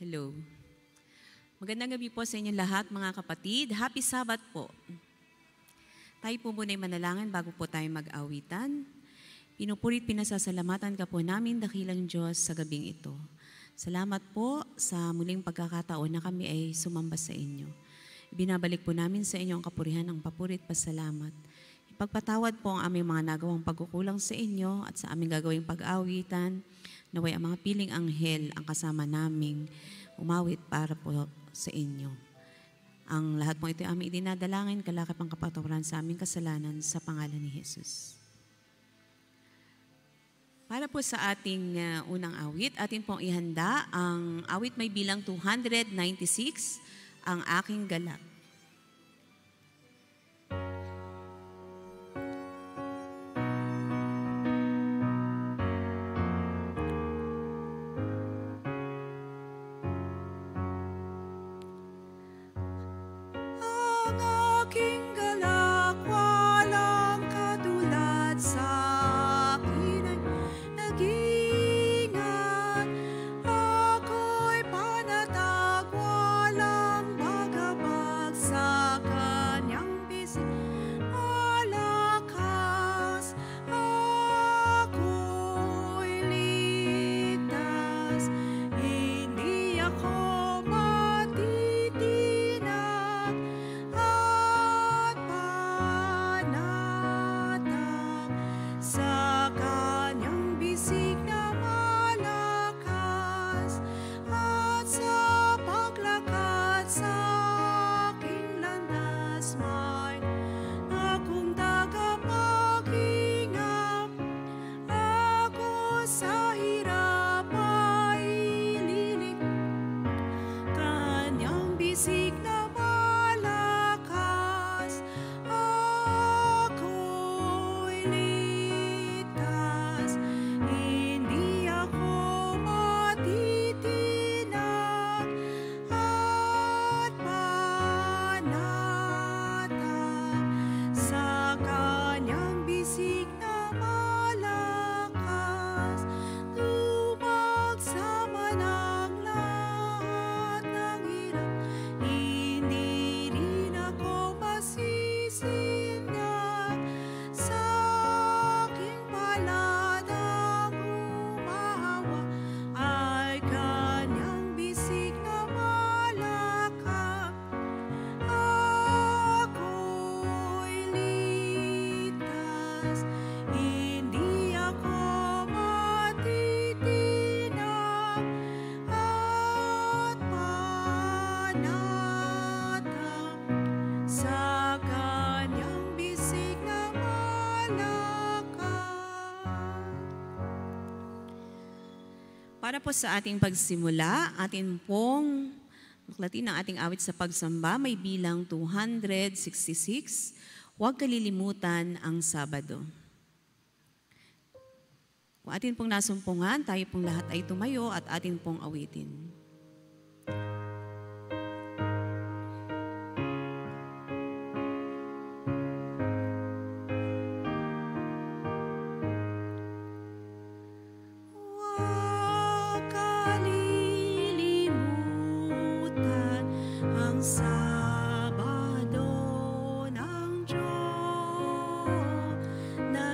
Hello. Magandang gabi po sa inyong lahat mga kapatid. Happy Sabbath po. Tayo po muna'y manalangin bago po tayo mag-awitan. Pinupuri't pinasasalamatan ka po namin dakilang Diyos sa gabing ito. Salamat po sa muling pagkakataon na kami ay sumamba sa inyo. Binabalik po namin sa inyo ang kapurihan ng papurit pasalamat. Ipagpatawad po ang aming mga nagawang pagkukulang sa inyo at sa aming gagawing pag-awitan. Naway ang mga piling anghel ang kasama naming umawit para po sa inyo. Ang lahat pong ito ay aming idinadalangin, kalakip ang kapatawaran sa aming kasalanan sa pangalan ni Jesus. Para po sa ating unang awit, atin pong ihanda ang awit may bilang 296, Ang Aking Galak. Para po sa ating pagsimula, atin pong maklatin ang ating awit sa pagsamba, may bilang 266, Huwag Kalilimutan ang Sabado. Kung atin pong nasumpungan, tayo pong lahat ay tumayo at atin pong awitin.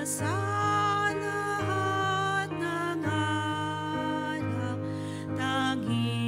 Sana lahat ng anak tanging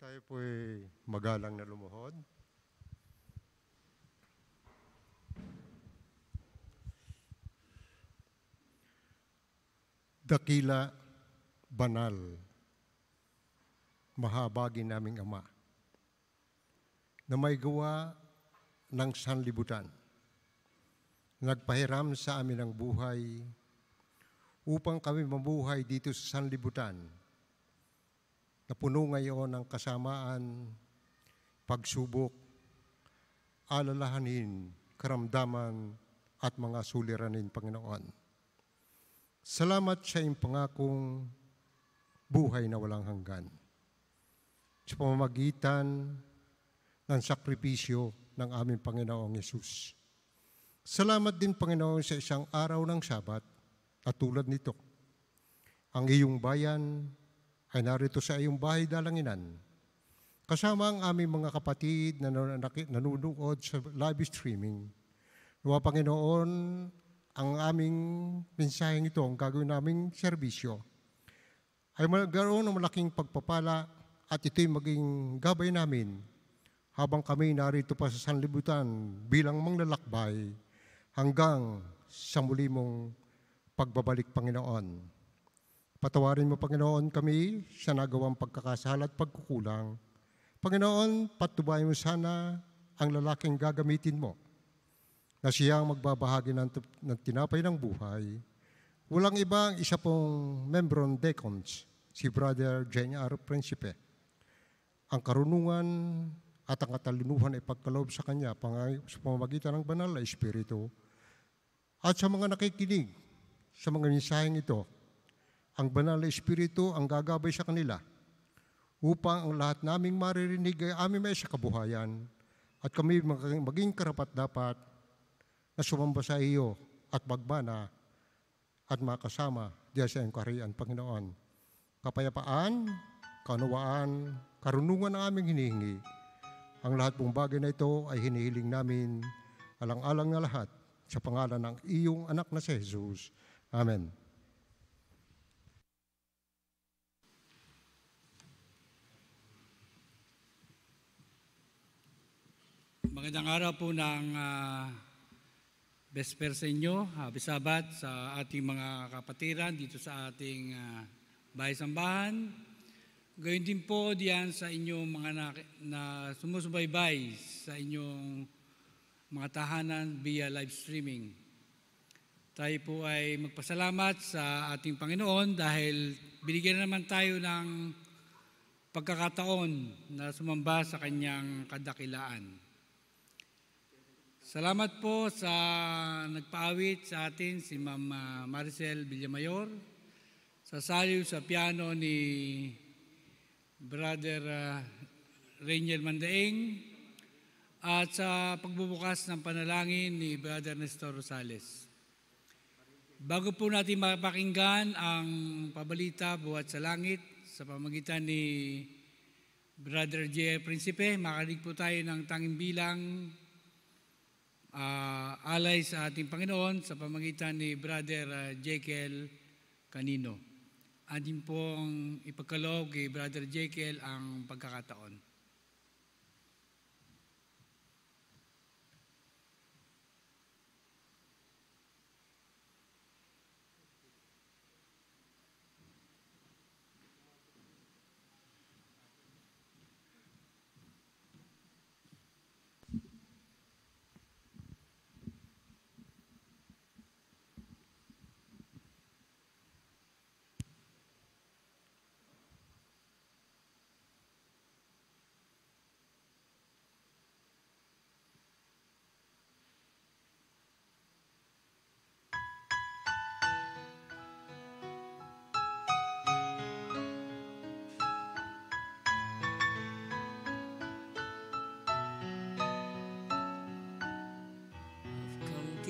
Tayo po'y magalang na lumuhod. Dakila, banal, mahabagi naming Ama, na may gawa ng sanlibutan, nagpahiram sa amin ang buhay upang kami mabuhay dito sa sanlibutan na puno ngayon ng kasamaan, pagsubok, alalahanin, karamdaman, at mga suliranin, Panginoon. Salamat sa iyong pangakong buhay na walang hanggan sa pamamagitan ng sakripisyo ng aming Panginoong Yesus. Salamat din, Panginoon, sa isang araw ng Sabat at tulad nito, ang iyong bayan ay narito sa iyong bahay dalanginan, kasama ang aming mga kapatid na nanunood sa live streaming. Luwa, Panginoon, ang aming mensaheng ito, ang gagawin naming serbisyo, ay magkaroon ng malaking pagpapala at ito'y maging gabay namin habang kami narito pa sa sanlibutan bilang manglalakbay hanggang sa muli mong pagbabalik, Panginoon. Patawarin mo, Panginoon, kami sa nagawang pagkakasala at pagkukulang. Panginoon, patubay mo sana ang lalaking gagamitin mo na siyang magbabahagi ng tinapay ng buhay. Walang iba ang isa pong membro ng Deacons, si Brother J.R. Principe. Ang karunungan at ang katalinuhan ay pagkaloob sa kanya sa pamamagitan ng banal na Espiritu. At sa mga nakikinig sa mga mensaheng ito, ang banal na Espiritu ang gagabay sa kanila upang ang lahat naming maririnig ay aming may sa kabuhayan at kami maging karapat-dapat na sumamba sa iyo at magmana at makasama diya sa iyong kaharian, Panginoon. Kapayapaan, kaunawaan, karunungan ang aming hinihingi. Ang lahat pong bagay na ito ay hinihiling namin alang-alang na lahat sa pangalan ng iyong anak na si Jesus. Amen. Magandang araw po ng Vesper sa inyo, Sabat sa ating mga kapatiran dito sa ating bahay-sambahan. Gayon din po diyan sa inyong mga na sumusubaybay sa inyong mga tahanan via live streaming. Tayo po ay magpasalamat sa ating Panginoon dahil binigyan naman tayo ng pagkakataon na sumamba sa Kanyang kadakilaan. Salamat po sa nagpaawit sa atin si Ma'am Maricel Villamayor, sa saliw sa piano ni Brother Ranger Mandaing, at sa pagbubukas ng panalangin ni Brother Nestor Rosales. Bago po natin mapakinggan ang pabalita buhat sa langit sa pamagitan ni Brother J.R. Principe, makarinig po tayo ng tanging bilang alay sa ating Panginoon sa pamamagitan ni Brother Jekyl Canino. Atin pong ipagkaloob kay Brother Jekyl ang pagkakataon.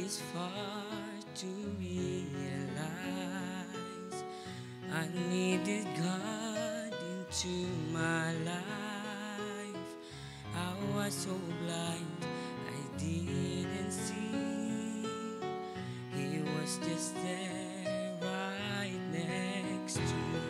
is far to realize I needed God into my life. I was so blind, I didn't see. He was just there right next to me.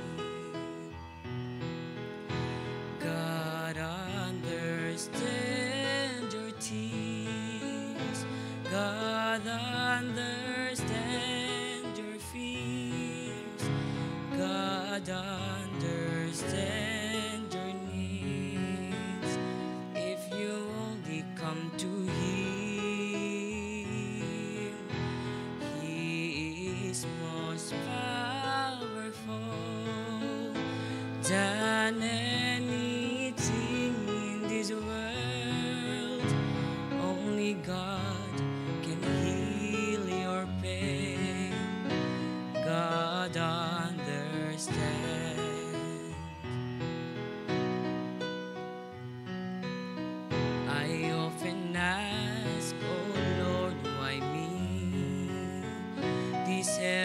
God understands your tears. God understands your fears. God understands your needs. If you only come to Him, He is most powerful than anything in this world. Only God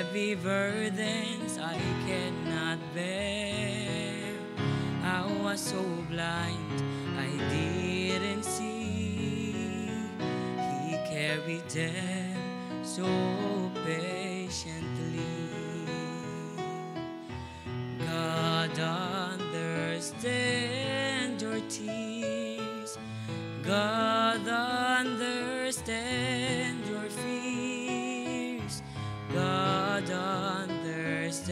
heavy burdens I cannot bear. I was so blind, I didn't see. He carried them so patiently. God understands your tears. God understands your fears. God understands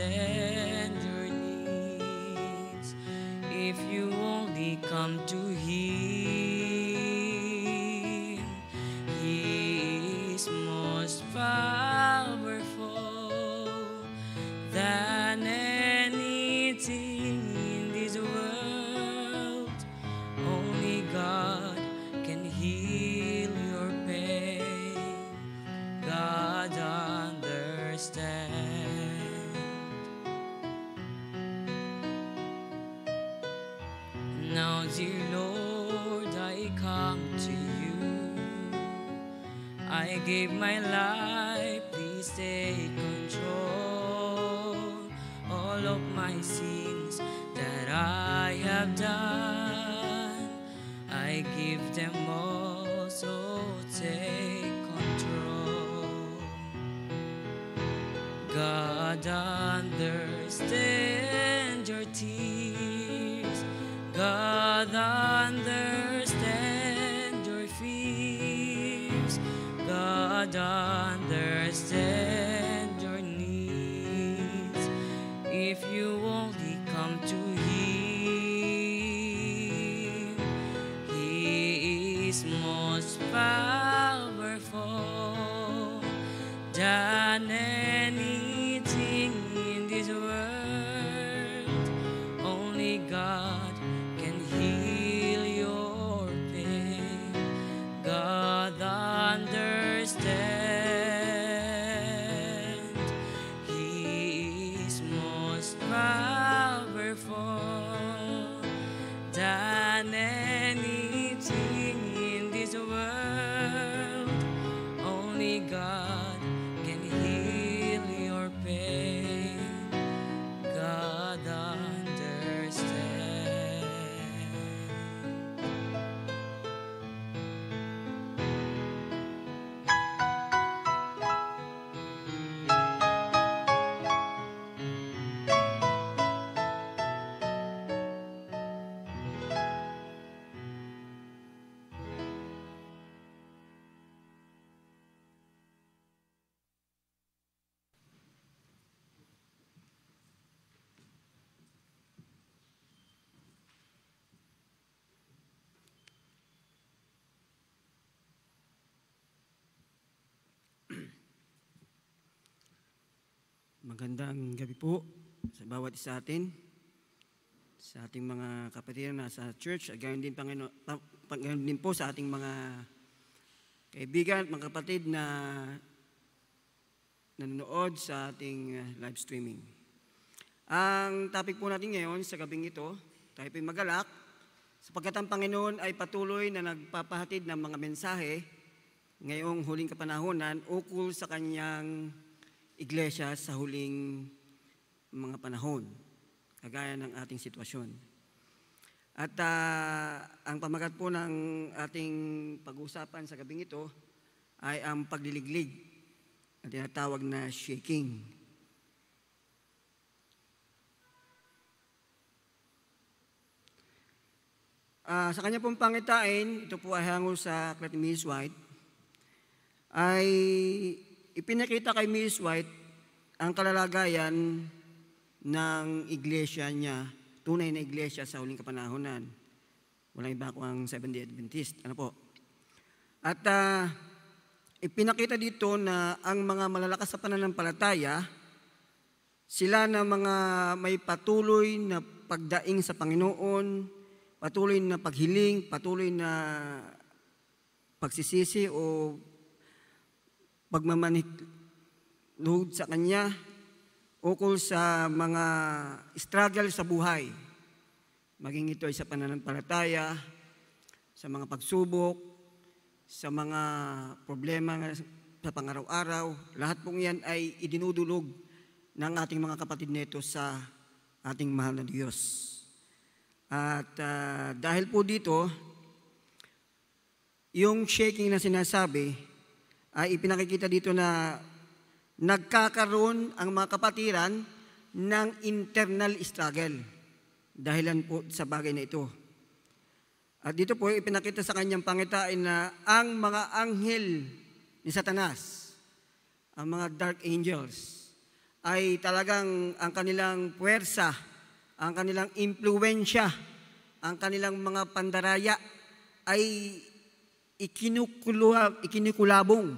your needs if you only come to Him. He is most powerful than anything in this world. Only God can heal your pain. God now, dear Lord, I come to You. I give my life, please take control. All of my sins that I have done, I give them all, so take control. God understands your tears. God understands your fears. God understands your needs if you only come to Him. He is most powerful than anything in this world. Only God heal your pain. God understands. He is most powerful than anything in this world. Only God can heal your pain. God understands. Magandang gabi po sa bawat isa atin, sa ating mga kapatid na sa church, gayon din, po sa ating mga kaibigan at mga kapatid na nanonood sa ating live streaming. Ang topic po natin ngayon sa gabing ito, tayo po'y magalak, sapagkat ang Panginoon ay patuloy na nagpapahatid ng mga mensahe ngayong huling kapanahonan ukol sa kanyang iglesia sa huling mga panahon, kagaya ng ating sitwasyon. At ang pamagat po ng ating pag-uusapan sa gabing ito ay ang pagliliglig na tinatawag na shaking. Sa kanya pong pangitain, ito po ay hango sa aklat ni Miss White, ay ipinakita kay Miss White ang kalalagayan ng iglesia niya, tunay na iglesia sa huling kapanahonan. Walang iba ko ang Seventh-day Adventist. Ano po? At ipinakita dito na ang mga malalakas sa pananampalataya, sila na mga may patuloy na pagdaing sa Panginoon, patuloy na paghiling, patuloy na pagsisisi o pagmamanikluhod sa Kanya ukol sa mga struggle sa buhay. Maging ito ay sa pananampalataya, sa mga pagsubok, sa mga problema sa pangaraw-araw. Lahat pong yan ay idinudulog ng ating mga kapatid nito sa ating mahal na Diyos. At dahil po dito, yung shaking na sinasabi ay ipinakikita dito na nagkakaroon ang mga kapatiran ng internal struggle dahilan po sa bagay na ito. At dito po ipinakita sa kanyang pangitain na ang mga anghel ni Satanas, ang mga dark angels, ay talagang ang kanilang puwersa, ang kanilang impluwensya, ang kanilang mga pandaraya ay ikinikulabong,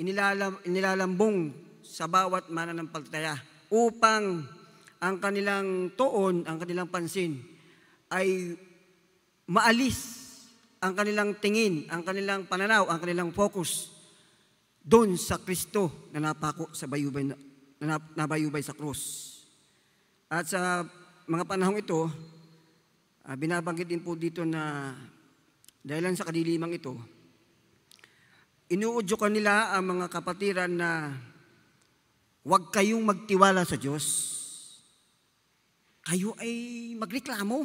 inilalambong sa bawat mananampalataya upang ang kanilang tuon, ang kanilang pansin ay maalis ang kanilang tingin, ang kanilang pananaw, ang kanilang focus doon sa Kristo na napako sa bayubay, na nabayubay sa krus. At sa mga panahong ito, binabanggit din po dito na dahilan sa kadilimang ito, inuudyokan nila ang mga kapatiran na huwag kayong magtiwala sa Diyos. Kayo ay magreklamo.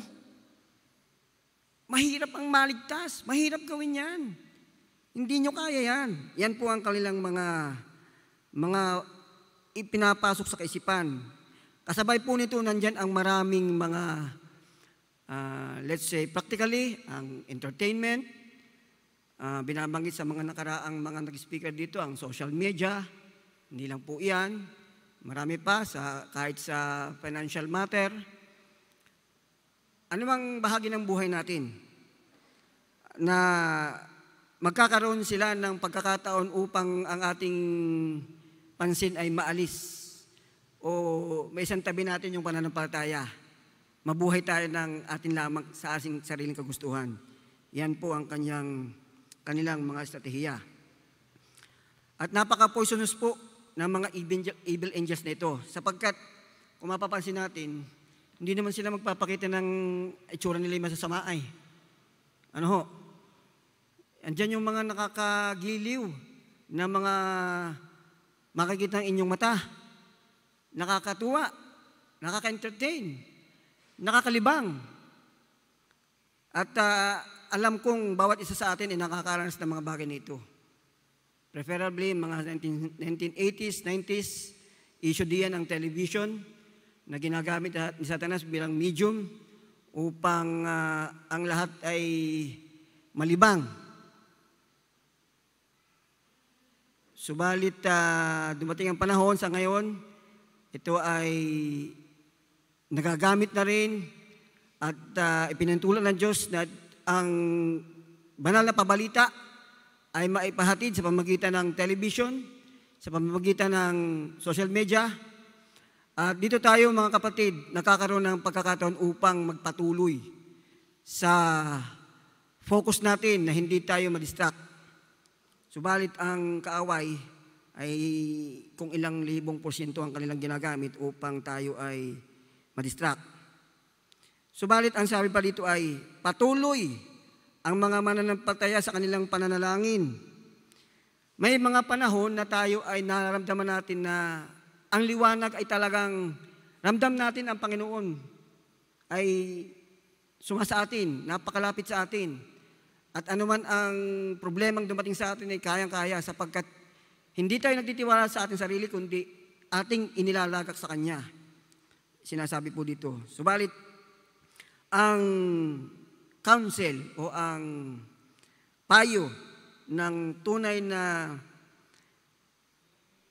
Mahirap ang maligtas. Mahirap gawin yan. Hindi nyo kaya yan. Yan po ang kanilang mga ipinapasok sa kaisipan. Kasabay po nito, nandyan ang maraming mga, let's say, practically, ang entertainment, binabanggit sa mga nakaraang mga nag-speaker dito, ang social media, hindi lang po iyan, marami pa kahit sa financial matter. Ano mang bahagi ng buhay natin na magkakaroon sila ng pagkakataon upang ang ating pansin ay maalis? O may isang tabi natin yung pananampalataya. Mabuhay tayo ng atin lamang sa ating sariling kagustuhan. Yan po ang kanilang mga estratehiya. At napaka-poisonous po ng mga evil angels na ito. Sapagkat, kung mapapansin natin, hindi naman sila magpapakita ng itsura nila yung masasama ay. Ano ho? Andiyan yung mga nakakagiliw na mga makikita ng inyong mata. Nakakatuwa, nakaka-entertain, nakakalibang. At alam kong bawat isa sa atin ay nakakaranas ng mga bagay nito. Preferably, mga 1980s, 90s, issue diyan ang television na ginagamit ni Satanas bilang medium upang ang lahat ay malibang. Subalit, dumating ang panahon sa ngayon, ito ay nagagamit na rin at ipinantulan ng Diyos na ang banal na pabalita ay maipahatid sa pamamagitan ng television, sa pamamagitan ng social media. At dito tayo mga kapatid, nakakaroon ng pagkakataon upang magpatuloy sa focus natin na hindi tayo madistract. Subalit ang kaaway ay kung ilang libong porsyento ang kanilang ginagamit upang tayo ay madistract. Subalit ang sabi pa dito ay patuloy ang mga mananampalataya sa kanilang pananalangin May mga panahon na tayo ay nararamdaman natin na ang liwanag ay talagang ramdam natin ang Panginoon ay suma sa atin, napakalapit sa atin. At anuman ang problemang dumating sa atin ay kayang-kaya sapagkat hindi tayo nagtitiwala sa ating sarili kundi ating inilalagak sa Kanya. Sinasabi po dito. Subalit, ang counsel o ang payo ng tunay na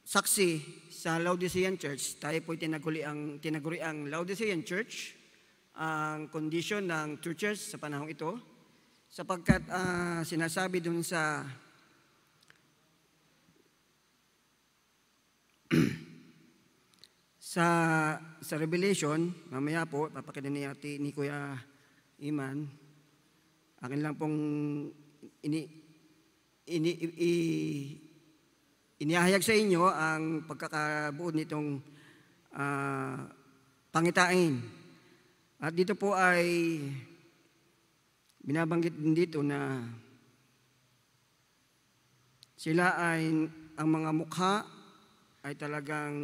saksi sa Laodicean Church. Tayo po tinaguri ang Laodicean Church, ang condition ng churches sa panahong ito, sapagkat sinasabi dun sa sa Revelation, mamaya po, papakita ni Kuya Iman, akin lang pong inihayag sa inyo ang pagkakabuod nitong pangitain. At dito po ay binabanggit din dito na sila ay, ang mga mukha ay talagang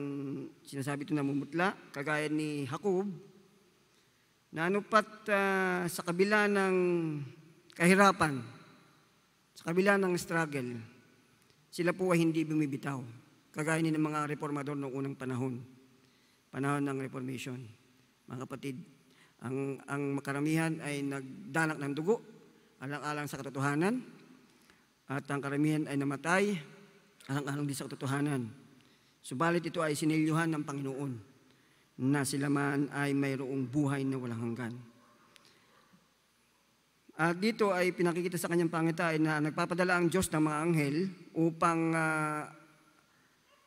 sinasabi ito namumutla, kagaya ni Jacob, na anupat sa kabila ng kahirapan, sa kabila ng struggle, sila po ay hindi bumibitaw. Kagaya ng mga reformador noong unang panahon. Panahon ng Reformation. Mga kapatid, ang makaramihan ay nagdanak ng dugo, alang-alang sa katotohanan. At ang karamihan ay namatay, alang-alang din sa katotohanan. Subalit ito ay sinilyuhan ng Panginoon na sila man ay mayroong buhay na walang hanggan. At dito ay pinakikita sa kanyang pangitain na nagpapadala ang Diyos ng mga anghel upang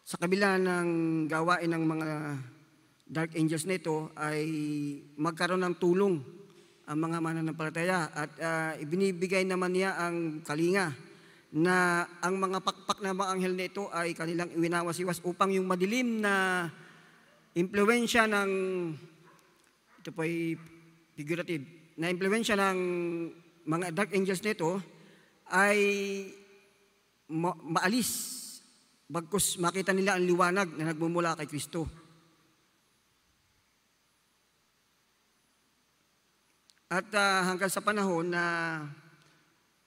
sa kabila ng gawain ng mga dark angels nito ay magkaroon ng tulong ang mga mananampalataya. At ibinibigay naman niya ang kalinga na ang mga pakpak na mga anghel nito ay kanilang iwinawas-iwas upang yung madilim na impluensya ng, ito po ay figurative, na impluwensya ng mga dark angels nito ay maalis bagkus makita nila ang liwanag na nagmumula kay Kristo. At hanggang sa panahon na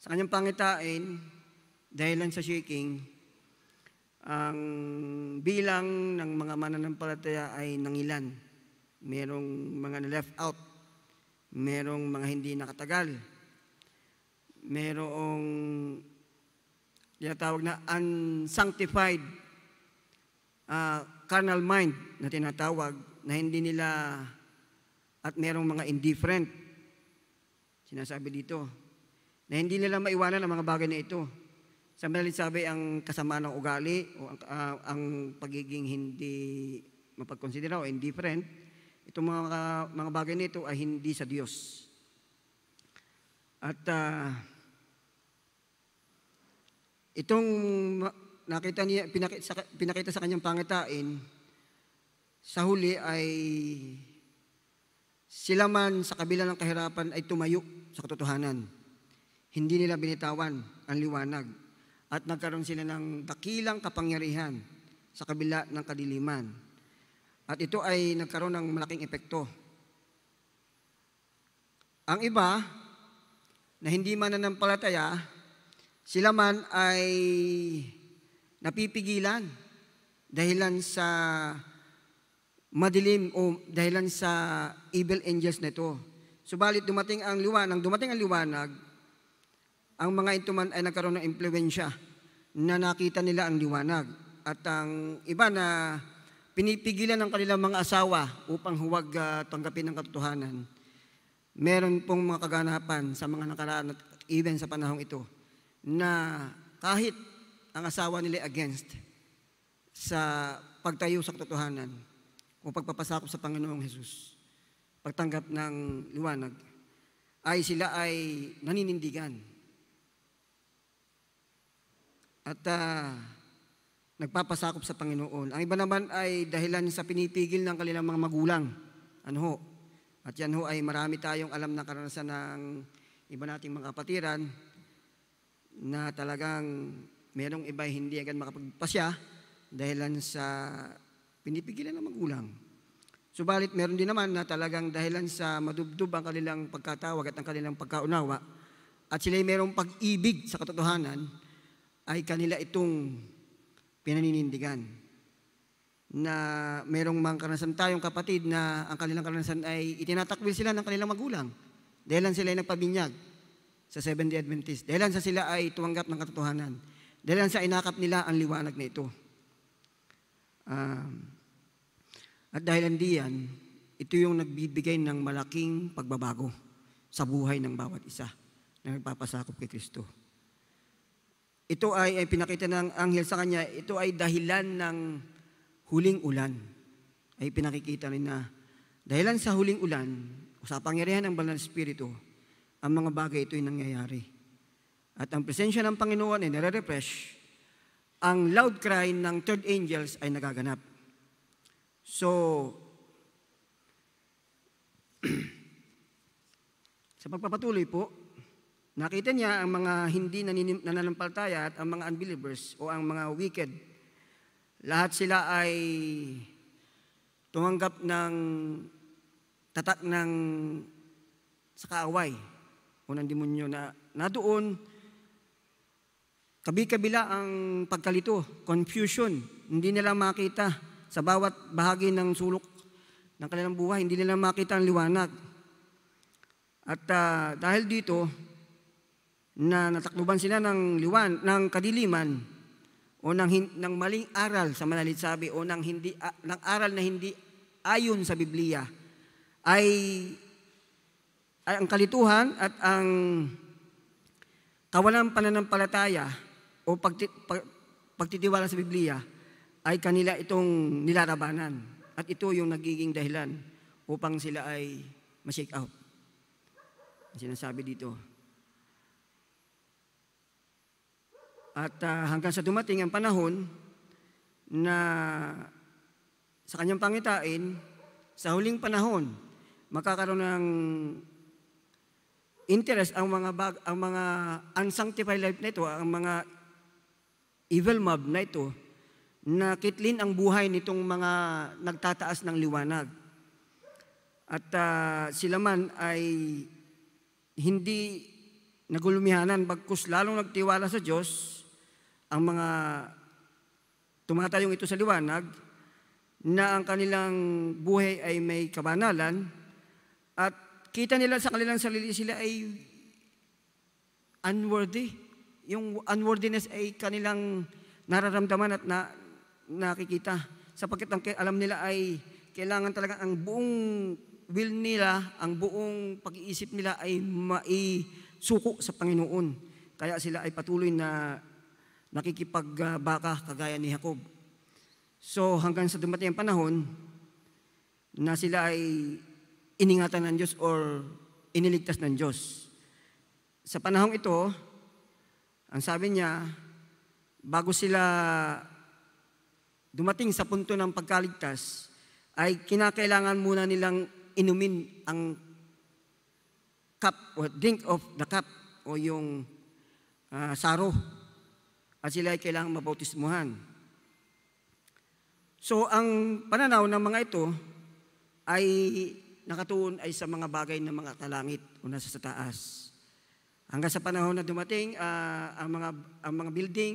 sa kanyang pangitain, dahil lang sa shaking, ang bilang ng mga mananampalataya ay nangilan. Merong mga na-left out. Merong mga hindi nakatagal. Merong tinatawag na unsanctified carnal mind na tinatawag na hindi nila, at merong mga indifferent. Sinasabi dito na hindi nila maiwanan ang mga bagay na ito. Sa madaling sabi, ang kasamaan ng ugali o ang pagiging hindi mapagkonsidera o indifferent. Itong mga bagay nito ay hindi sa Diyos. At itong nakita niya, pinakita sa kanyang pangitain, sa huli ay sila man sa kabila ng kahirapan ay tumayo sa katotohanan. Hindi nila binitawan ang liwanag at nagkaroon sila ng dakilang kapangyarihan sa kabila ng kadiliman. At ito ay nagkaroon ng malaking epekto. Ang iba na hindi mananampalataya, sila man ay napipigilan dahilan sa madilim o dahilan sa evil angels nito. Subalit dumating ang liwanag, ang mga ito man ay nagkaroon ng impluwensya na nakita nila ang liwanag. At ang iba na pinipigilan ng kanilang mga asawa upang huwag tanggapin ang katotohanan. Meron pong mga kaganapan sa mga nakaraan at even sa panahong ito na kahit ang asawa nila against sa pagtayo sa katotohanan o pagpapasakop sa Panginoong Hesus, pagtanggap ng liwanag, ay sila ay naninindigan. At nagpapasakop sa Panginoon. Ang iba naman ay dahilan sa pinipigil ng kanilang mga magulang. Ano ho? At yan ho ay marami tayong alam na karanasan ng iba nating mga kapatiran na talagang Merong iba hindi agad makapagpasya dahilan sa pinipigilan ng magulang. Subalit meron din naman na talagang dahilan sa madubdub ang kanilang pagkatawag at ang kanilang pagkaunawa at sila'y merong pag-ibig sa katotohanan ay kanila itong pinaninindigan. Na merong mga karanasan tayong kapatid na ang kanilang karanasan ay itinatakwil sila ng kanilang magulang dahilan sila'y nagpabinyag sa Seventh-day Adventist, dahilan sa sila ay tuwanggap ng katotohanan, dahilan sa inakap nila ang liwanag na ito. At dahil diyan, ito yung nagbibigay ng malaking pagbabago sa buhay ng bawat isa na nagpapasakop kay Kristo. Ito ay pinakita ng anghel sa kanya, ito ay dahilan ng huling ulan. Ay pinakikita rin na dahilan sa huling ulan, o sa pangyarihan ng Banal na Espiritu, ang mga bagay ito ay nangyayari. At ang presensya ng Panginoon ay nare-refresh. Ang loud cry ng third angels ay nagaganap. So, sa pagpapatuloy po, nakita niya ang mga hindi nananampalataya at ang mga unbelievers o ang mga wicked. Lahat sila ay tumanggap ng tatak ng sa kaaway o ng demonyo na doon. Kabi-kabila ang pagkalito, confusion, hindi nila makita sa bawat bahagi ng sulok ng kanilang buhay, hindi nila makita ang liwanag. At dahil dito, na natakluban sila ng ng kadiliman o ng maling aral sa manalitsabi o ng aral na hindi ayon sa Biblia, ay ang kalituhan at ang kawalan pananampalataya o pagtitiwala sa Biblia ay kanila itong nilalabanan at ito yung nagiging dahilan upang sila ay ma-shake out. Sinasabi dito. At hanggang sa dumating ang panahon na sa kanyang pangitain, sa huling panahon, makakaroon ng interest ang mga unsanctified life na ito, ang mga evil mob na ito, na kitlin ang buhay nitong mga nagtataas ng liwanag. At sila man ay hindi nagulumihanan bagkus lalong nagtiwala sa Diyos ang mga tumatayong ito sa liwanag na ang kanilang buhay ay may kabanalan at kita nila sa kanilang sarili sila ay unworthy. Yung unworthiness ay kanilang nararamdaman at nakikita. Sapagkat ang alam nila ay kailangan talaga ang buong will nila, ang buong pag-iisip nila ay maisuko sa Panginoon. Kaya sila ay patuloy na nakikipagbaka kagaya ni Jacob. So hanggang sa dumating ang panahon na sila ay iningatan ng Diyos or iniligtas ng Diyos. Sa panahong ito, ang sabi niya, bago sila dumating sa punto ng pagkaligtas, ay kinakailangan muna nilang inumin ang cup or drink of the cup o yung saro. At sila ay kailangan mabautismuhan. So, ang pananaw ng mga ito ay nakatuon ay sa mga bagay na mga kalangit o nasa sa taas. Hanggang sa panahon na dumating, ang mga building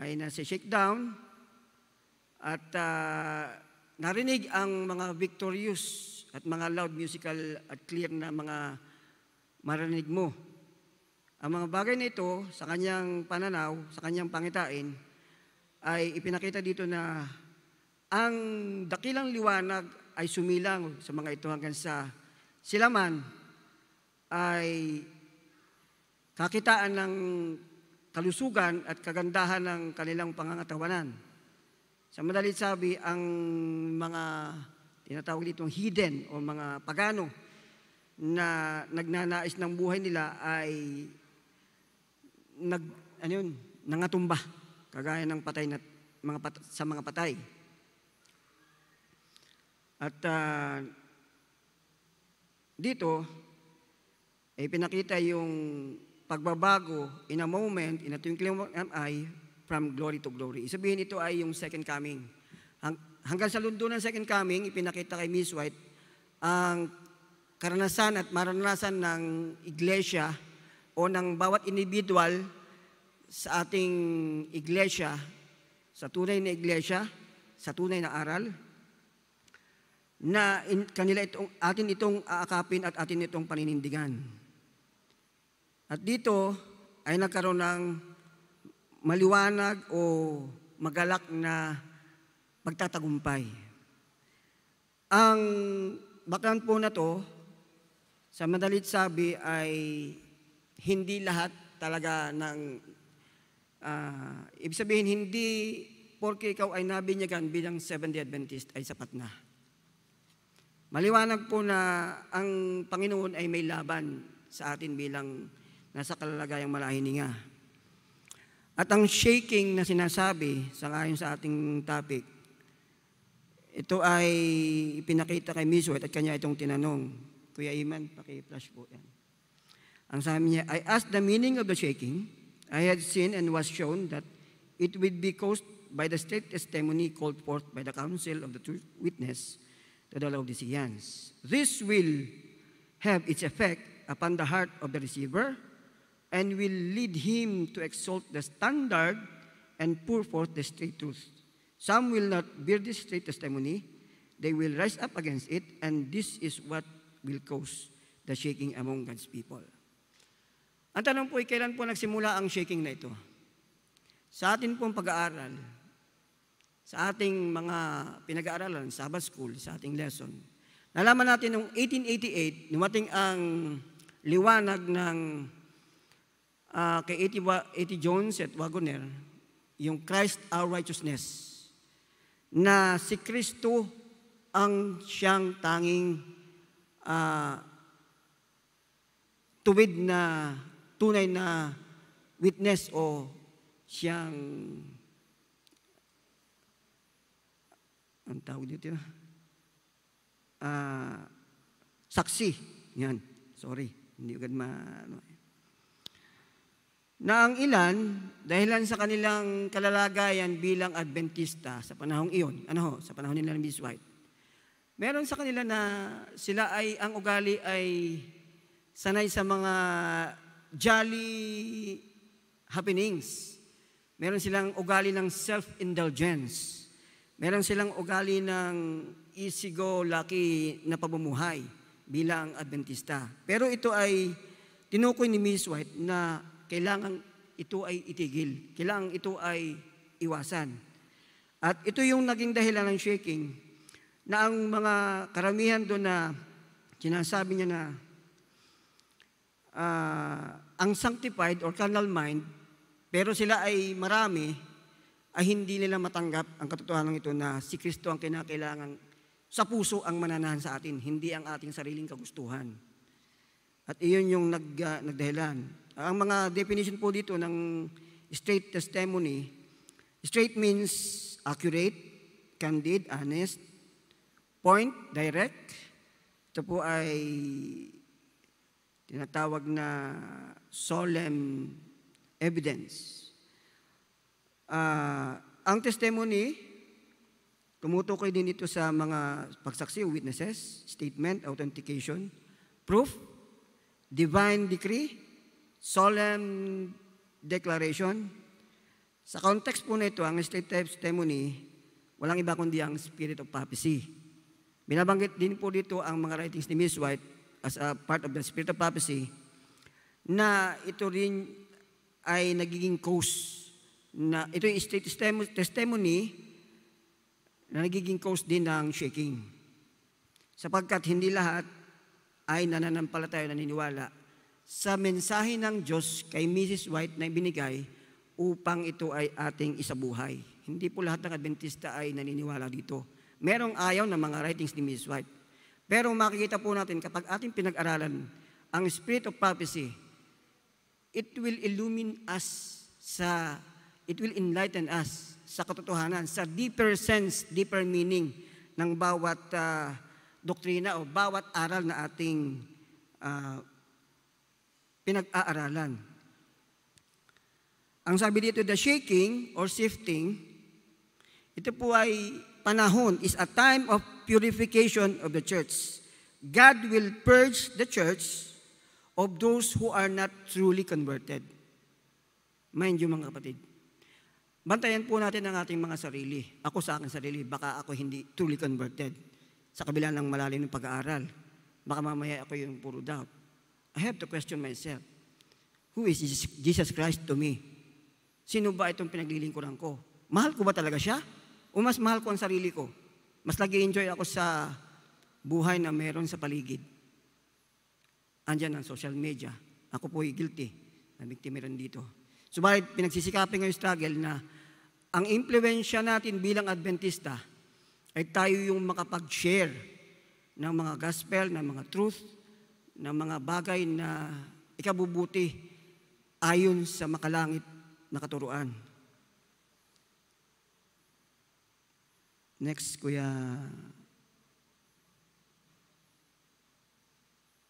ay nasa shakedown at narinig ang mga victorious at mga loud musical at clear na mga marinig mo. Ang mga bagay na ito sa kanyang pananaw, sa kanyang pangitain, ay ipinakita dito na ang dakilang liwanag ay sumilang sa mga ito hanggang sa sila man ay kakitaan ng kalusugan at kagandahan ng kanilang pangangatawanan. Sa madalit sabi, ang mga tinatawag ditong hidden o mga pagano na nagnanais ng buhay nila ay nangatumba kagaya ng patay na, sa mga patay. At dito, pinakita yung pagbabago in a moment, in a twinkling of an eye, from glory to glory. Isabihin ito ay yung second coming. Hanggang sa lundo ng second coming, ipinakita kay Miss White ang karanasan at maranasan ng iglesia o ng bawat individual sa ating iglesia, sa tunay na iglesia, sa tunay na aral, na kanila itong, atin itong aakapin at atin itong paninindigan. At dito ay nagkaroon ng maliwanag o magalak na pagtatagumpay. Ang baklan po na to, sa madalit sabi, ay hindi lahat talaga ng, ibig sabihin, hindi porke ikaw ay nabinyagan bilang Seventh-day Adventist ay sapat na. Maliwanag po na ang Panginoon ay may laban sa atin bilang nasa kalalagayang malahininga. At ang shaking na sinasabi, sangayon sa ating topic, ito ay ipinakita kay Miss White at kanya itong tinanong. Kuya Iman, paki-flash po yan. Ang sabi niya, I asked the meaning of the shaking. I had seen and was shown that it would be caused by the state testimony called forth by the counsel of the true witness to the Laodiceans. This will have its effect upon the heart of the receiver, and will lead him to exalt the standard and pour forth the straight truth. Some will not bear this straight testimony. They will rise up against it, and this is what will cause the shaking among God's people. Ang tanong po ay kailan po nagsimula ang shaking na ito? Sa atin pong pag-aaral, sa ating mga pinag-aaralan, Sabbath School, sa ating lesson, nalaman natin noong 1888, dumating ang liwanag ng kay E.J. Jones at Waggoner, yung Christ our righteousness, na si Kristo ang siyang tanging tuwid na tunay na witness o siyang ang tawag dito saksi. Yan, sorry, hindi agad ano, na ang ilan, dahilan sa kanilang kalalagayan bilang Adventista sa panahong iyon, sa panahon nila ng Miss White, meron sa kanila na sila ay, ang ugali ay sanay sa mga jolly happenings. Meron silang ugali ng self-indulgence. Meron silang ugali ng easy-go-lucky na pamumuhay bilang Adventista. Pero ito ay tinukoy ni Miss White na kailangan ito ay itigil. Kailangan ito ay iwasan. At ito yung naging dahilan ng shaking na ang mga karamihan doon na sinasabi niya na ang sanctified or carnal mind, pero sila ay marami, ay hindi nila matanggap ang katotohanan ito na si Kristo ang kinakailangan sa puso ang mananahan sa atin, hindi ang ating sariling kagustuhan. At iyon yung nagdahilan. Ang mga definition po dito ng straight testimony, straight means accurate, candid, honest, point, direct. Ito po ay tinatawag na solemn evidence. Ang testimony, tumutukoy din ito sa mga pagsaksi, witnesses, statement, authentication, proof, divine decree, solemn declaration. Sa context po na ito, ang state testimony, walang iba kundi ang spirit of prophecy. Binabanggit din po dito ang mga writings ni Miss White as a part of the spirit of prophecy na ito rin ay nagiging cause na ito yung state testimony na nagiging cause din ng shaking. Sapagkat hindi lahat ay nananampalataya, naniniwala sa mensahe ng Diyos kay Mrs. White na binigay upang ito ay ating isabuhay. Hindi po lahat ng Adventista ay naniniwala dito. Merong ayaw ng mga writings ni Mrs. White. Pero makikita po natin kapag ating pinag-aralan ang spirit of prophecy, it will illumine us sa, it will enlighten us sa katotohanan, sa deeper sense, deeper meaning ng bawat doktrina o bawat aral na ating pinag-aaralan. Ang sabi dito, the shaking or shifting, ito po ay panahon, is a time of purification of the church. God will purge the church of those who are not truly converted. Mind you, mga kapatid. Bantayan po natin ang ating mga sarili. Ako sa akin sarili, baka ako hindi truly converted. Sa kabila ng malalim ng pag-aaral, baka mamaya ako yung puro doubt. I have to question myself. Who is Jesus Christ to me? Sino ba itong pinaglilingkuran ko? Mahal ko ba talaga siya? O mas mahal ko ang sarili ko? Mas nag-enjoy ako sa buhay na meron sa paligid. Andiyan ang social media. Ako po ay guilty. Nabiktima rin dito. Subalit, pinagsisikapin ng struggle na ang impluwensya natin bilang Adventista ay tayo yung makapag-share ng mga gospel, ng mga truth, ng mga bagay na ikabubuti ayon sa makalangit na katuruan. Next, Kuya.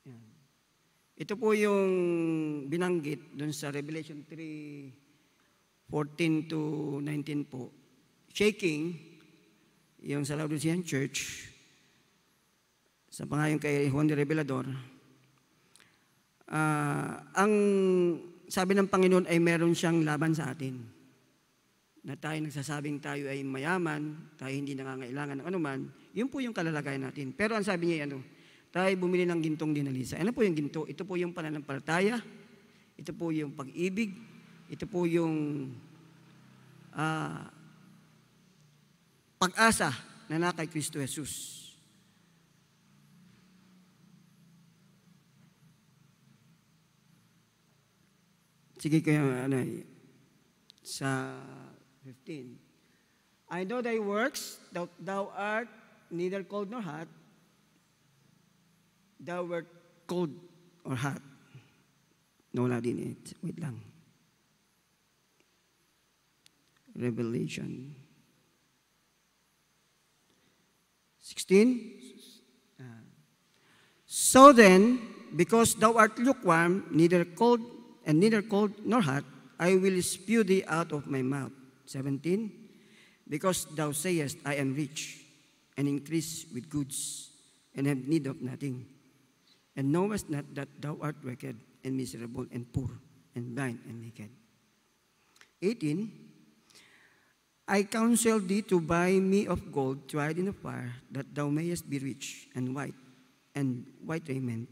Yan. Ito po yung binanggit dun sa Revelation 3:14 to 19 po. Shaking, yung sa Laodicean Church, sa pangayong kay Juan de Revelador, ang sabi ng Panginoon ay meron siyang laban sa atin. Na tayo nagsasabing tayo ay mayaman, tayo hindi nangangailangan ng anuman, yun po yung kalalagayan natin. Pero ang sabi niya, tayo bumili ng gintong dinalisa. Ano po yung ginto? Ito po yung pananampalataya, ito po yung pag-ibig, ito po yung pag-asa na nakay Kristo Jesus. Sige kayo, sa 15. I know thy works, thou art neither cold nor hot. Thou wert cold or hot. Nawala din it. Wait lang. Revelation 16. So then, because thou art lukewarm, neither cold and neither cold nor hot, I will spew thee out of my mouth. 17, because thou sayest, I am rich, and increase with goods, and have need of nothing, and knowest not that thou art wicked, and miserable, and poor, and blind, and naked. 18, I counsel thee to buy me of gold tried in the fire, that thou mayest be rich, and white raiment,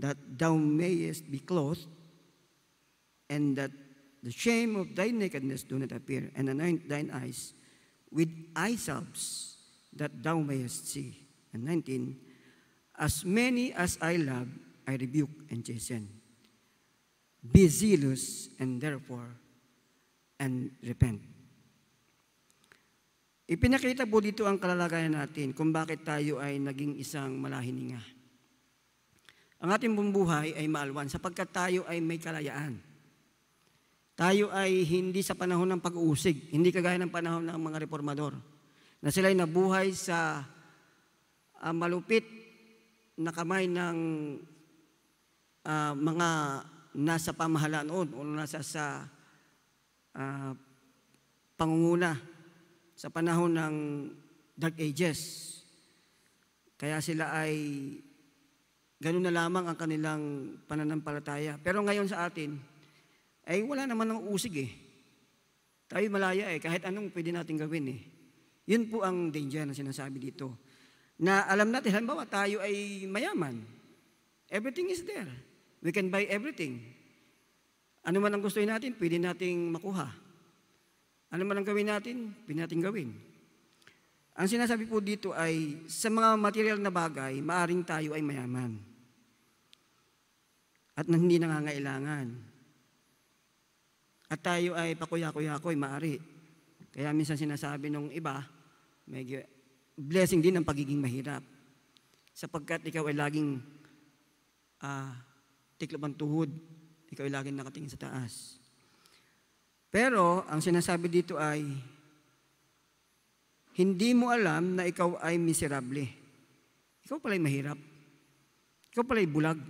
that thou mayest be clothed, and that the shame of thy nakedness do not appear, and anoint thine eyes with eye salves, that thou mayest see. And 19, as many as I love, I rebuke and chasten. Be zealous, and therefore, and repent. Ipinakita po dito ang kalalagayan natin kung bakit tayo ay naging isang malahininga. Ang ating bumbuhay ay maalwan sapagkat tayo ay may kalayaan. Tayo ay hindi sa panahon ng pag-uusig, hindi kagaya ng panahon ng mga reformador, na sila ay nabuhay sa malupit na kamay ng mga nasa pamahalaan noon o nasa sa pangunguna sa panahon ng Dark Ages. Kaya sila ay ganun na lamang ang kanilang pananampalataya. Pero ngayon sa atin, ay wala naman ng usig eh. Tayo malaya eh, kahit anong pwede natin gawin eh. Yun po ang danger na sinasabi dito. Na alam natin, halimbawa tayo ay mayaman. Everything is there. We can buy everything. Ano man ang gustuhin natin, pwede nating makuha. Ano man ang gawin natin, pwede nating gawin. Ang sinasabi po dito ay, sa mga material na bagay, maaring tayo ay mayaman. At hindi nangangailangan. At tayo ay pakuya-kuya-kuy, maari. Kaya minsan sinasabi ng iba, may blessing din ang pagiging mahirap. Sapagkat ikaw ay laging tiklop ang tuhod, ikaw ay laging nakatingin sa taas. Pero ang sinasabi dito ay, hindi mo alam na ikaw ay miserable. Ikaw pala'y mahirap. Ikaw pala'y bulag.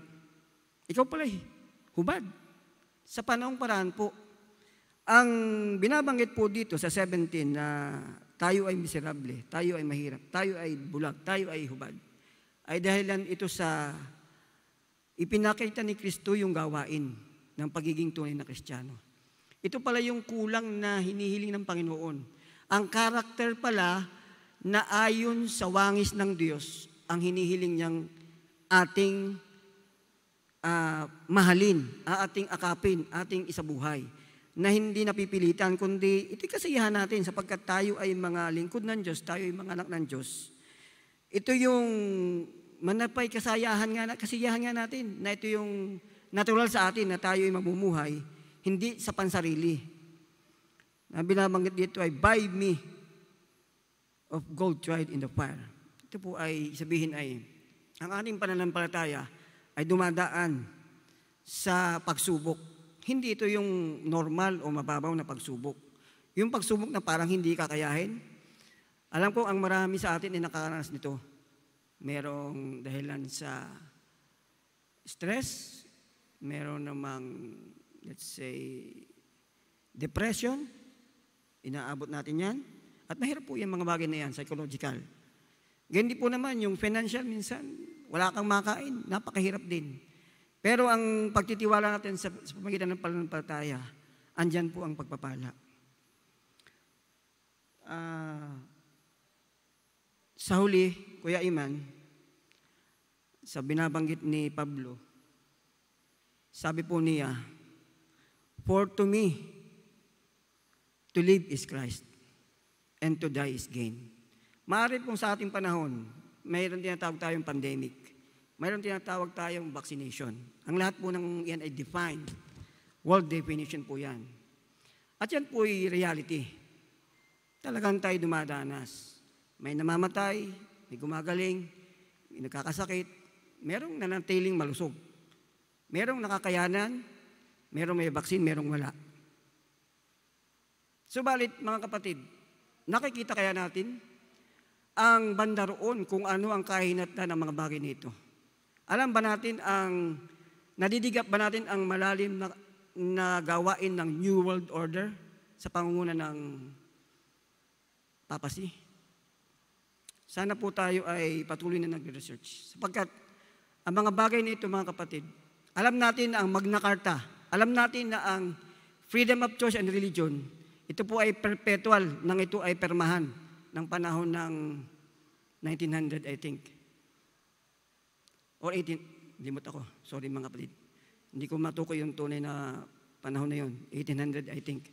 Ikaw pala'y hubad. Sa panahong paraan po, Ang binabanggit po dito sa 17 na tayo ay miserable, tayo ay mahirap, tayo ay bulag, tayo ay hubad, ay dahilan ito sa ipinakita ni Kristo yung gawain ng pagiging tunay na Kristiyano. Ito pala yung kulang na hinihiling ng Panginoon. Ang karakter pala na ayon sa wangis ng Diyos ang hinihiling niyang ating mahalin, ating akapin, ating isabuhay, na hindi napipilitan, kundi ito'y kasiyahan natin sapagkat tayo ay mga lingkod ng Diyos, tayo ay mga anak ng Diyos. Ito yung manapay kasiyahan nga natin, na ito yung natural sa atin na tayo ay mamumuhay, hindi sa pansarili. Na binabanggit dito ay, buy me of gold tried in the fire. Ito po ay, sabihin ay, ang ating pananampalataya ay dumadaan sa pagsubok. Hindi ito yung normal o mababaw na pagsubok. Yung pagsubok na parang hindi kakayahin. Alam ko ang marami sa atin ay nakakaranas nito. Merong dahilan sa stress, meron namang, let's say, depression. Inaabot natin yan. At mahirap po yung mga bagay na yan, psychological. Ganyan po naman yung financial minsan. Wala kang makain, napakahirap din. Pero ang pagtitiwala natin sa pamagitan ng pananampalataya, andyan po ang pagpapala. Sa huli, Kuya Iman, sa binabanggit ni Pablo, sabi po niya, "For to me, to live is Christ, and to die is gain." Maaari pong sa ating panahon, mayroon tinatawag tayong pandemic. Mayroon tinatawag tayong vaccination. Ang lahat po ng yan ay defined. World definition po yan. At yan po ay reality. Talagang tayo dumadanas. May namamatay, may gumagaling, may nagkakasakit, merong nananatiling malusog. Merong nakakayanan, merong may vaccine, merong wala. Subalit, mga kapatid, nakikita kaya natin ang banda roon kung ano ang kahinatnan ng mga bagay nito? Alam ba natin ang, nadidigap ba natin ang malalim na gawain ng New World Order sa pangunguna ng Papasi? Sana po tayo ay patuloy na nag-research. Sapagkat ang mga bagay nito, mga kapatid, alam natin ang Magna Carta, alam natin na ang freedom of choice and religion, ito po ay perpetual, nang ito ay permahan ng panahon ng 1900, I think. Or 18, limot ako. Sorry mga kapatid. Hindi ko matukoy yung tunay na panahon na yun. 1800, I think.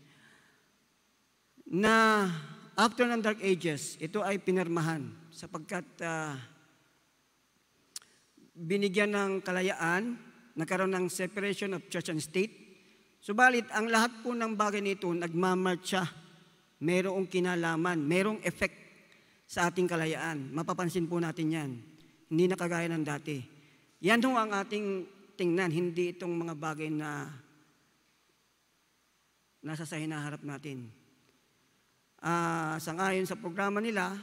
Na after ng Dark Ages, ito ay pinirmahan sapagkat binigyan ng kalayaan, nagkaroon ng separation of church and state. Subalit, ang lahat po ng bagay nito, nagmamarcha. Merong kinalaman, merong effect sa ating kalayaan. Mapapansin po natin yan. Hindi na kagaya ng dati. Yan ho ang ating tingnan, hindi itong mga bagay na nasa sa hinaharap natin. Sangayon sa programa nila,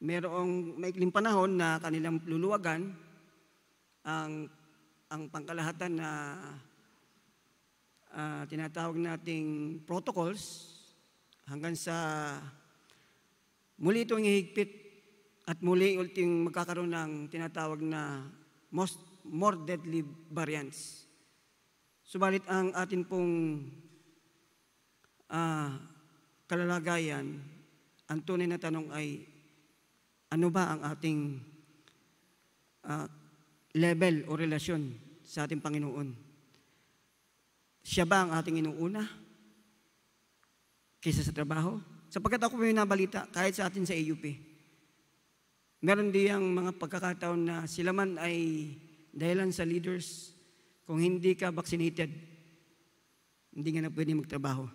merong maikling panahon na kanilang luluwagan ang pangkalahatan na tinatawag nating protocols, hanggang sa muli itong ihigpit at muli uliting magkakaroon ng tinatawag na more deadly variants. Subalit ang atin pong kalalagayan, ang tunay na tanong ay ano ba ang ating level o relasyon sa ating Panginoon? Siya ba ang ating inuuna kaysa sa trabaho? Sapagkat ako may nabalita, kahit sa atin sa AUP, meron din ang mga pagkakataon na sila man ay dahilan sa leaders, kung hindi ka vaccinated, hindi nga na pwede magtrabaho.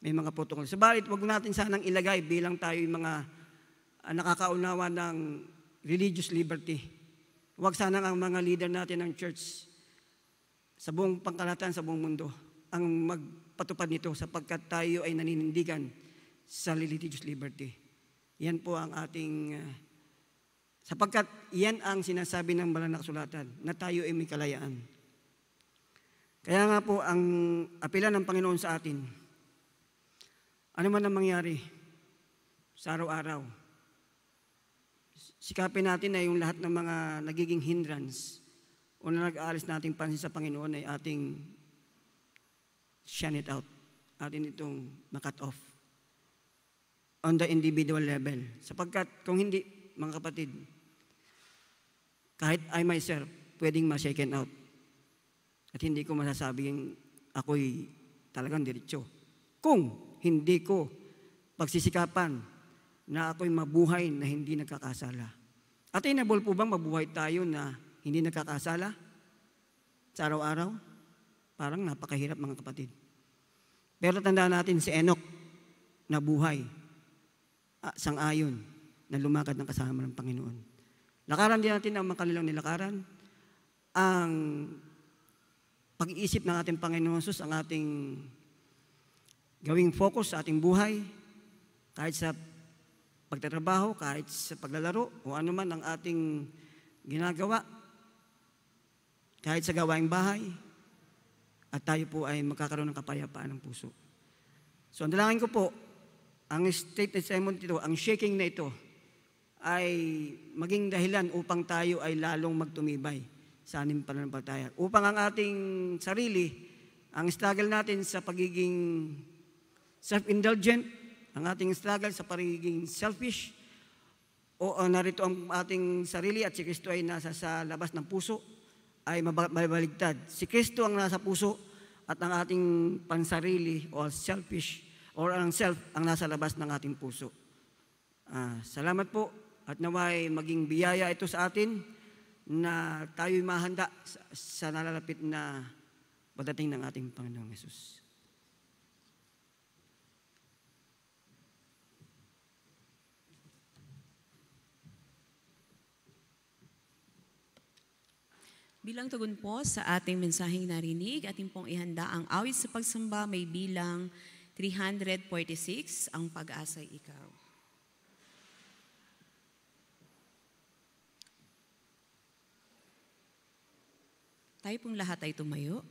May mga protocol. Subalit, wag natin sanang ilagay bilang tayo yung mga nakakaunawa ng religious liberty. Wag sanang ang mga leader natin ng church sa buong pangkalahatan, sa buong mundo, ang patupad nito sapagkat tayo ay naninindigan sa religious liberty. Yan po ang ating, sapagkat yan ang sinasabi ng banal na kasulatan, na tayo ay may kalayaan. Kaya nga po ang apela ng Panginoon sa atin, ano man ang mangyari sa araw-araw, sikapin natin na yung lahat ng mga nagiging hindrance o na nag-aalis nating pansin sa Panginoon ay ating shun it out, atin itong makat off on the individual level. Sapagkat kung hindi, mga kapatid, kahit I myself, pwedeng ma-shaken out. At hindi ko masasabing ako'y talagang diretso. Kung hindi ko pagsisikapan na ako'y mabuhay na hindi nagkakasala. Attainable po bang mabuhay tayo na hindi nagkakasala sa araw-araw? Parang napakahirap, mga kapatid. Pero tandaan natin si Enoch na buhay, sang-ayon, na lumakad ng kasama ng Panginoon. Lakaran din natin ang makalilang nilakaran, ang pag-iisip ng ating Panginoon Jesus, ang ating gawing focus sa ating buhay, kahit sa pagtatrabaho, kahit sa paglalaro, o anuman ang ating ginagawa, kahit sa gawaing bahay, at tayo po ay magkakaroon ng kapayapaan ng puso. So, ang dalangin ko po, ang state assignment ito, ang shaking na ito, ay maging dahilan upang tayo ay lalong magtumibay sa anim pananampalataya. Upang ang ating sarili, ang struggle natin sa pagiging self-indulgent, ang ating struggle sa pagiging selfish, o narito ang ating sarili at si Kristo ay nasa sa labas ng puso, ay mabaligtad. Si Kristo ang nasa puso at ang ating pansarili o selfish or ang self ang nasa labas ng ating puso. Salamat po at naway maging biyaya ito sa atin na tayo'y mahanda sa nalalapit na pagdating ng ating Panginoong Hesus. Bilang tugon po sa ating mensaheng narinig, ating pong ihanda ang awit sa pagsamba may bilang 346, ang pag-asa'y ikaw. Tayo pong lahat ay tumayo.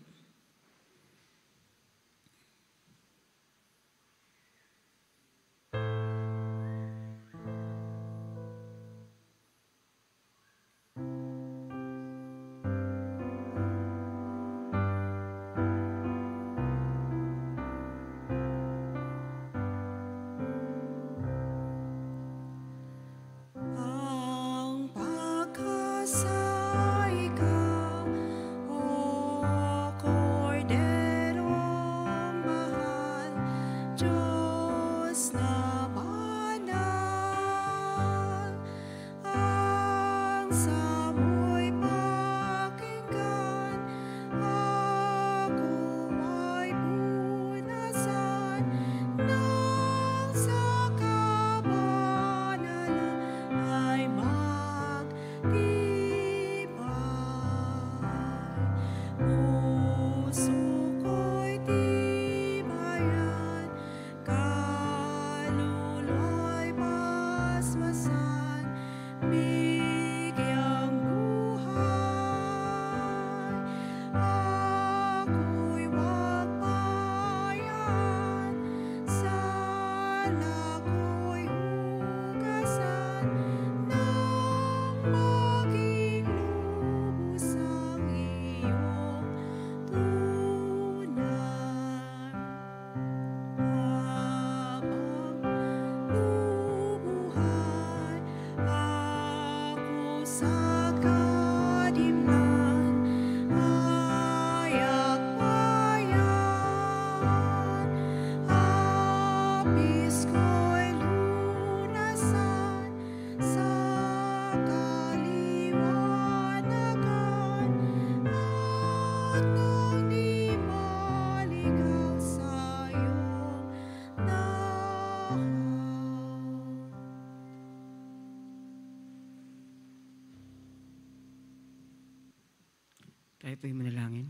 Tayo po'y manalangin.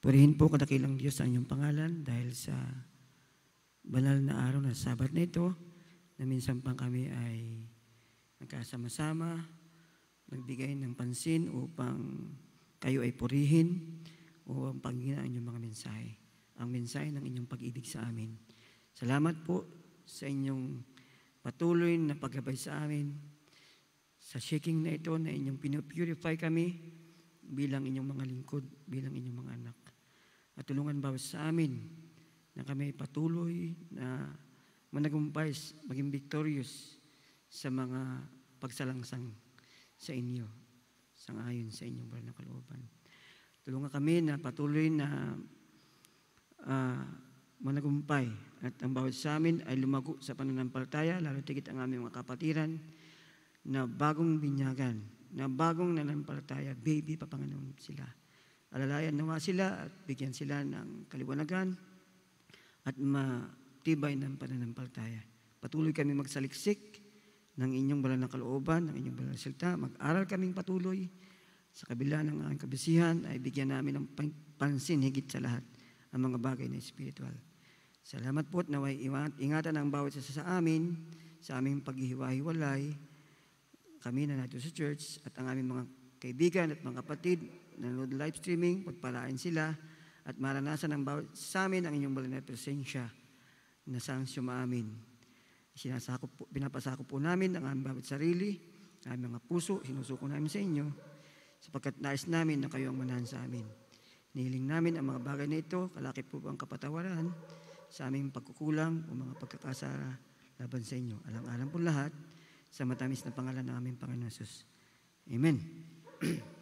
Purihin po kadakilang Diyos ang inyong pangalan dahil sa banal na araw na Sabat na ito na minsan pang kami ay nagkasama-sama, nagbigay ng pansin upang kayo ay purihin, o ang paghinaan ng mga mensahe, ang mensahe ng inyong pag-ibig sa amin. Salamat po sa inyong patuloy na paggabay sa amin. Sa shaking na ito na inyong pinupurify kami bilang inyong mga lingkod, bilang inyong mga anak. At tulungan bawas sa amin na kami patuloy na managumpay, maging victorious sa mga pagsalangsang sa inyo, sangayon sa inyong banal na kalooban. Tulungan kami na patuloy na managumpay at ang bawat sa amin ay lumago sa pananampalataya, lalo tigit ang aming mga kapatiran na bagong binyagan, na bagong nanampalataya, baby papanganoon sila. Alalayan nawa sila at bigyan sila ng kaliwanagan at matibay ng pananampalataya. Patuloy kami magsaliksik ng inyong banal na kalooban, ng inyong banal na salita. Mag-aral kaming patuloy. Sa kabila ng aming kabisihan, ay bigyan namin ng pansin higit sa lahat ang mga bagay na espiritual. Salamat po at naway ingatan ang bawat isa sa amin, sa aming paghihiwa-hiwalay, kami na nato sa church at ang aming mga kaibigan at mga kapatid na nanonood live streaming, pagpalaan sila at maranasan ang bawat sa amin ang inyong banal na presensya na sanksyo maamin. Sinasakop po, binapasakop po namin ang aming bawat sarili, ang aming mga puso, sinusuko namin sa inyo, sapagkat nais namin na kayo ang manahan sa amin. Nihiling namin ang mga bagay na ito, kalakip po ang kapatawaran sa aming pagkukulang o mga pagkakasala laban sa inyo. Alang-alang po lahat sa matamis na pangalan ng aming Panginoon Jesus. Amen.